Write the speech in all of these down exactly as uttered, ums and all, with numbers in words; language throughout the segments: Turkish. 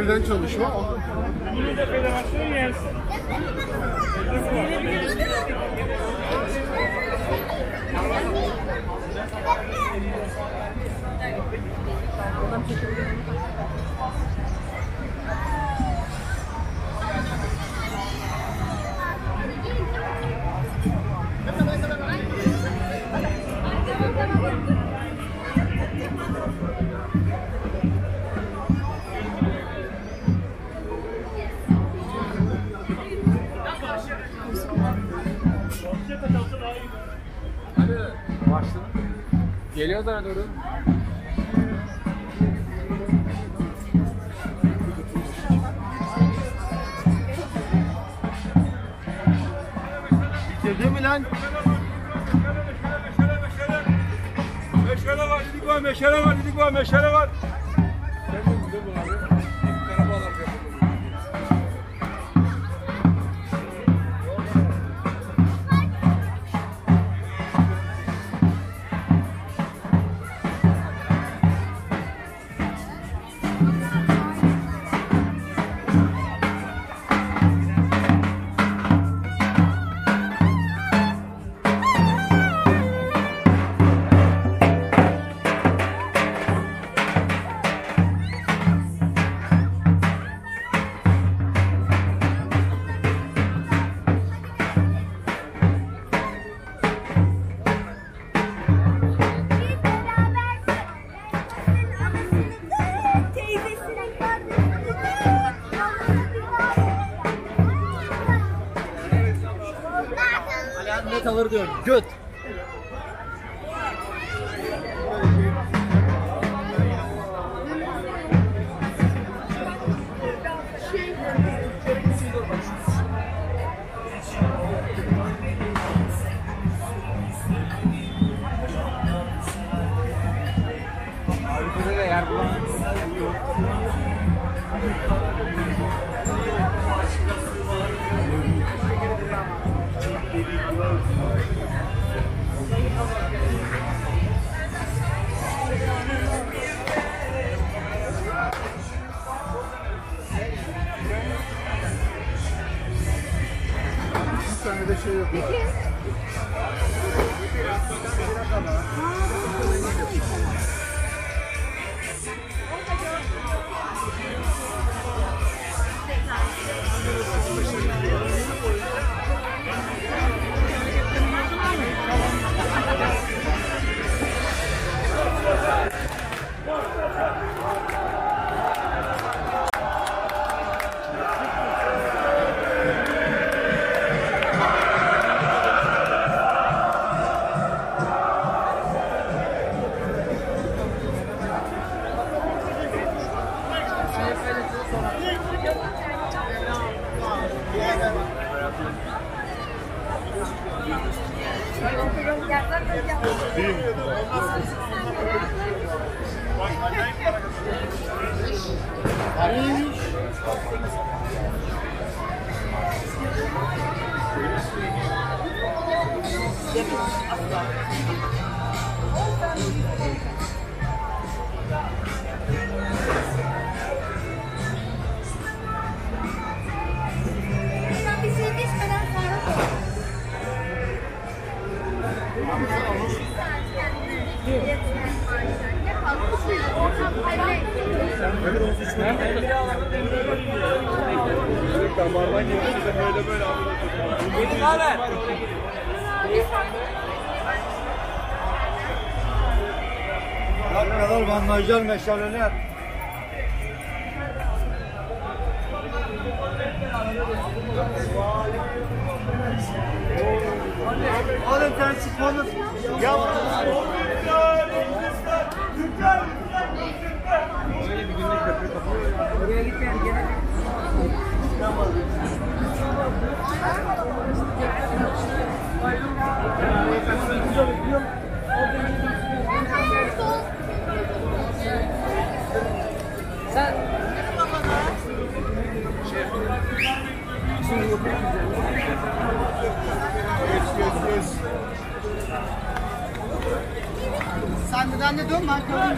Evden çalışma. Bunu da federasyon yersin. Geliyor da doğru. Bitirdi mi lan? Meşale var, dedik var, meşale var, dedik var, meşale var. Ne kalır diyorum, göt. Avrupa'da da yer bulan yok. Şey yok. Vandajlar, meşaleler. Oğlum sen çıkmadın. Yavrular, Türkler, Türkler, Türkler, Türkler. Böyle bir günlük köprü kapalı. Oraya gitmeyen gene. Sen şey şimdi yok sen de dön bak görünüyor.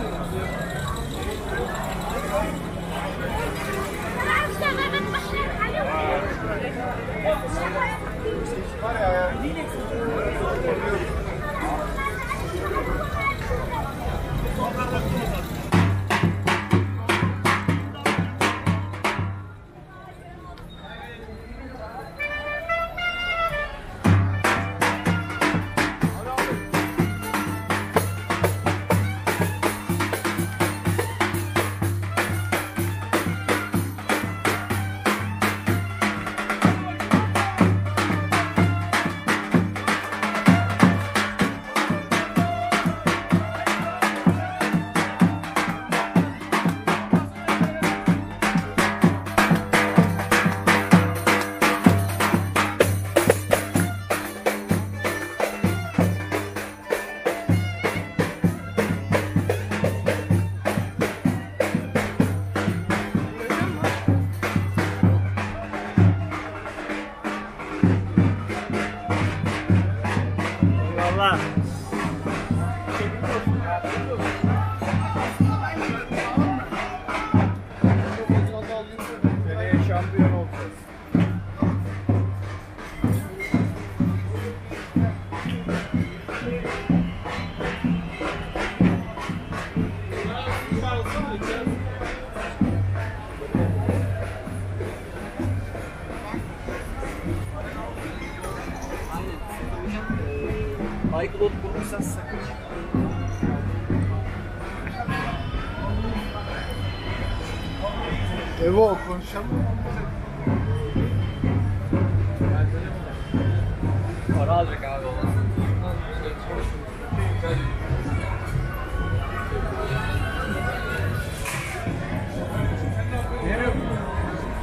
Var. Aykılot bulursan sakın. Evo konuşalım. Para alacak abi olan.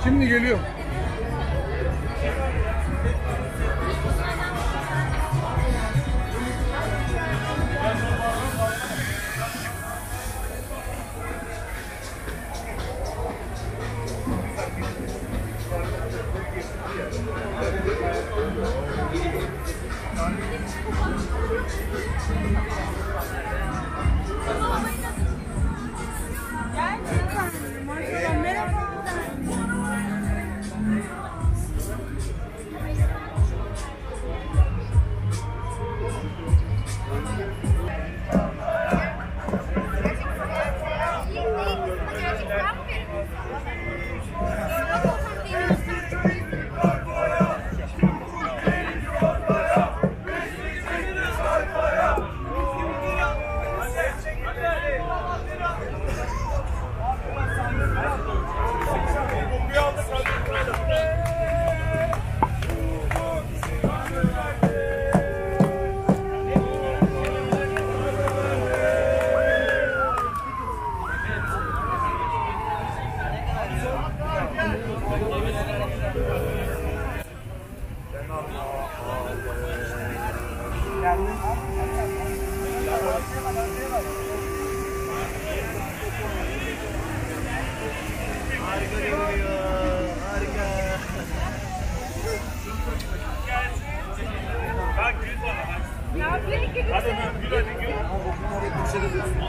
Şimdi geliyorum.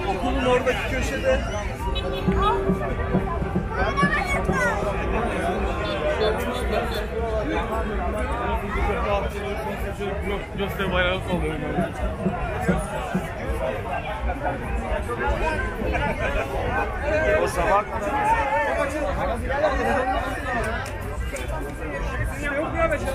Okulun oradaki köşede. Göster bayağı kalıyor. O sabah. Yok ya beşer.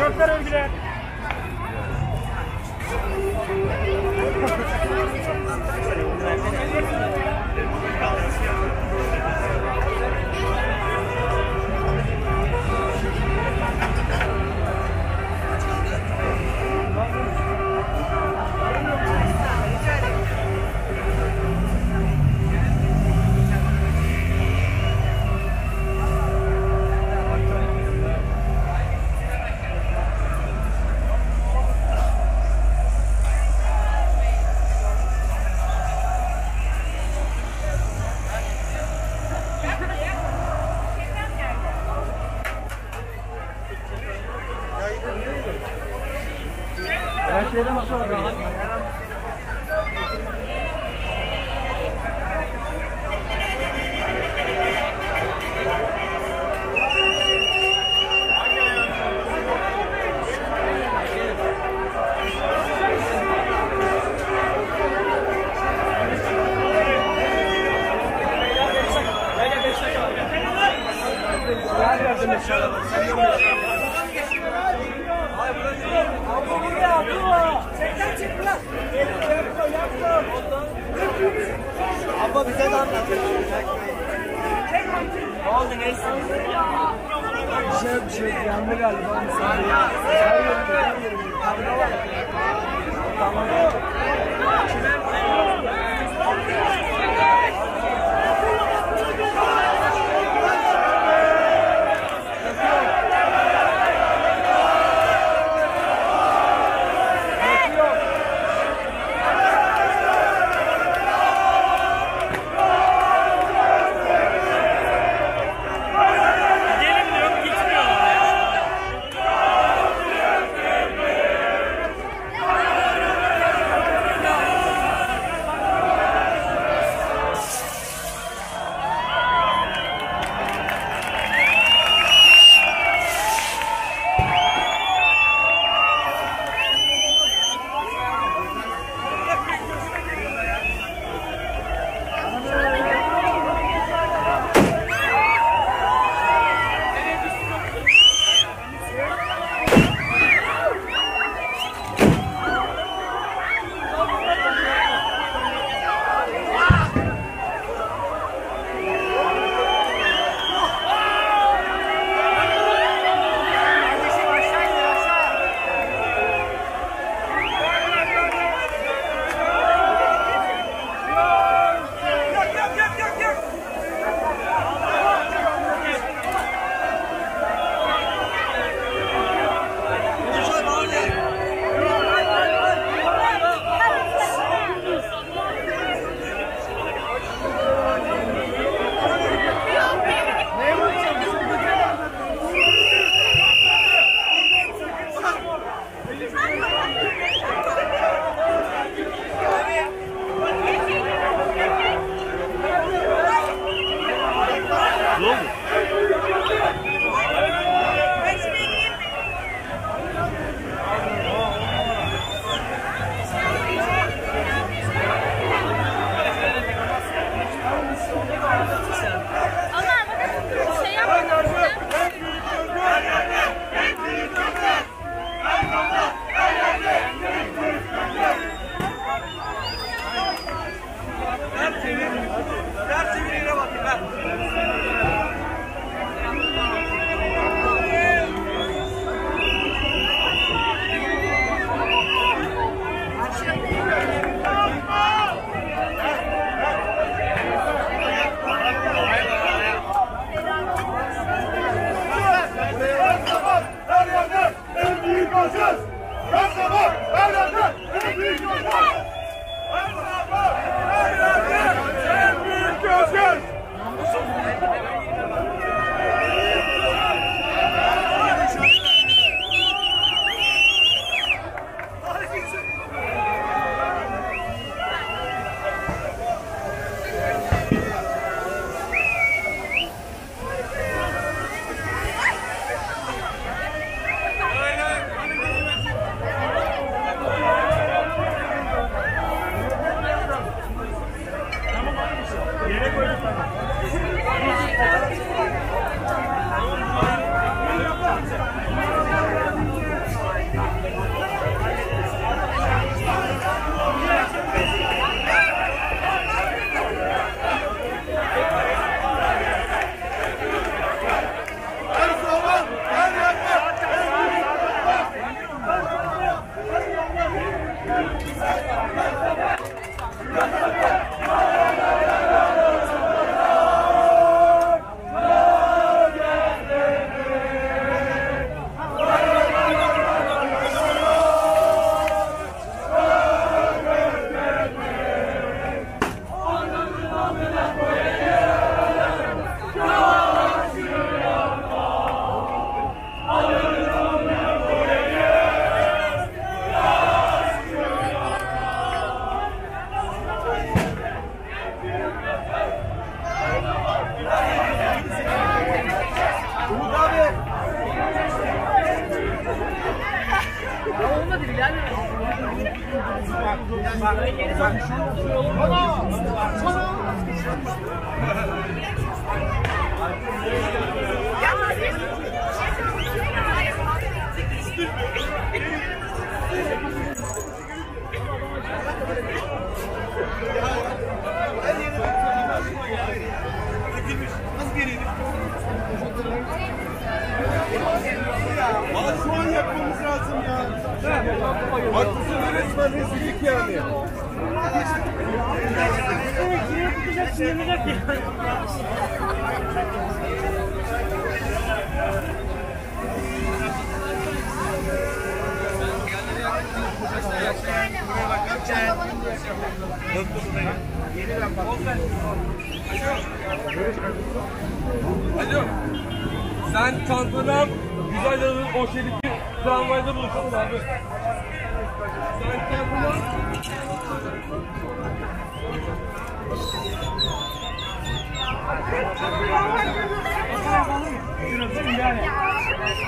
Çöpler öldüler. Abla bize de anlatır. Ne oldu neyse? Bir şey bir şey yandı galiba. Tamam. Ya Şu an yapmamız lazım ya. Bak bu sefer resmen rezillik yani. Alo. Sen Kanpınar Güzelcan'ın o şeydeki tramvayda buluşalım abi. Sen Kanpınar...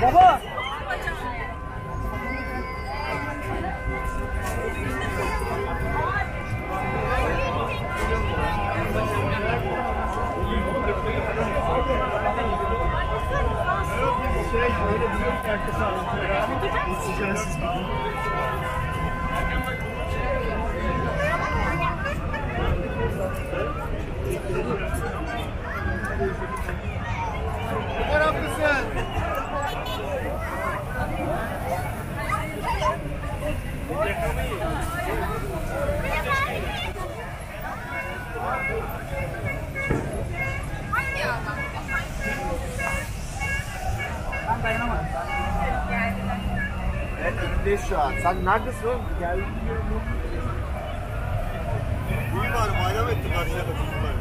Baba! Şey, böyle bir yok ki herkese anlatıyor ya. Hiç siz gidin. Bu taraftasın. Şu an. Sen neredesin oğlum? Geldim diyorum. Buyur bari bayram ettim karşıya da çocuklar.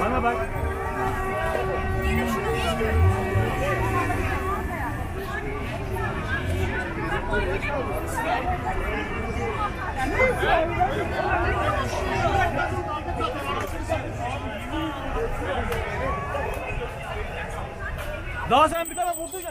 Bana bak. Daha sen bir tane vurdun ya,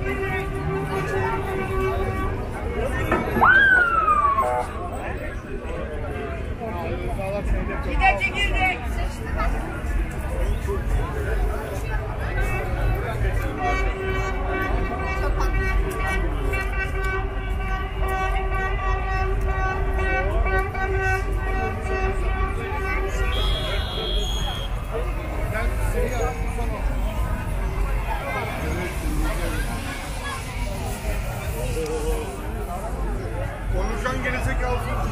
Gide çekildik. Konuşan gelecek yavrusu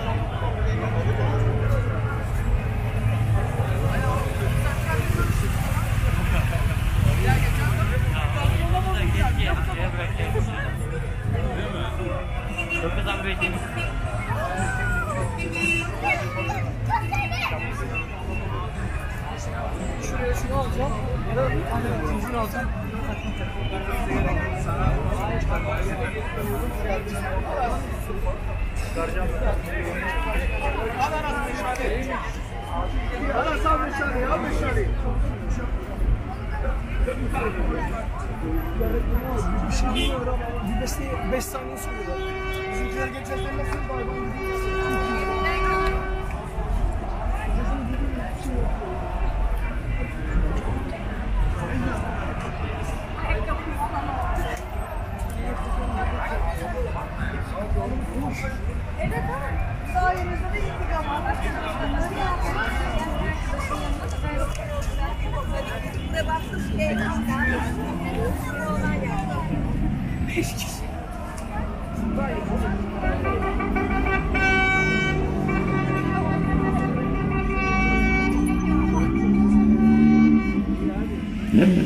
Şuraya şunu alacağım ya da zincir alacağım. beş saniye soruyorlar. Bizimkiler geçerken nasıl bayram Evet ama sayenizde de intikam almak için insanları yapmak için de baksız bir evden beş kişi Thank you.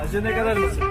Acı ne kadar mısın?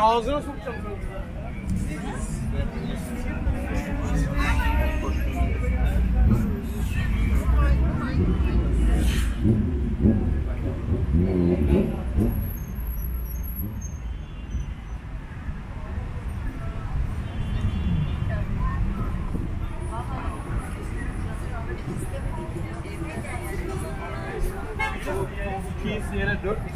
Ağzına sokacağım. İkiyiz yere dört mü?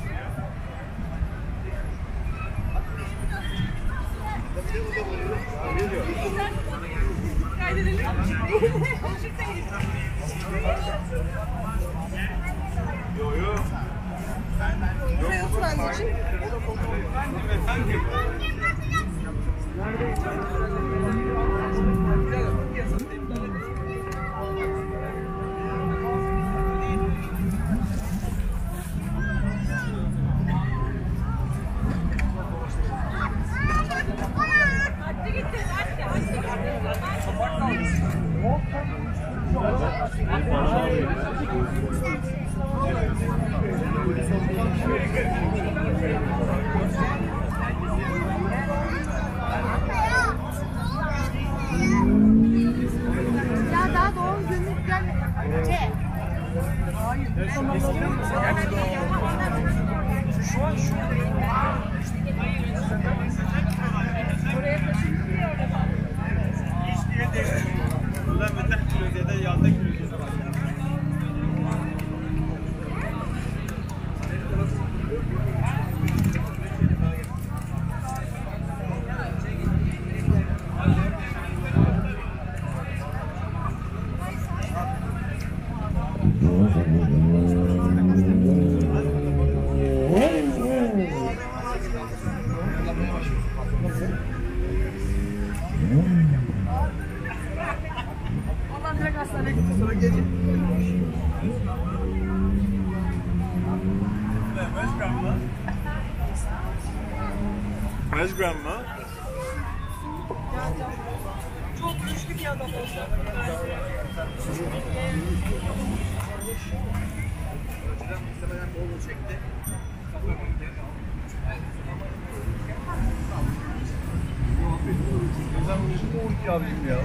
Abi ya.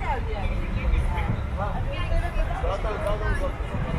Geldi yani.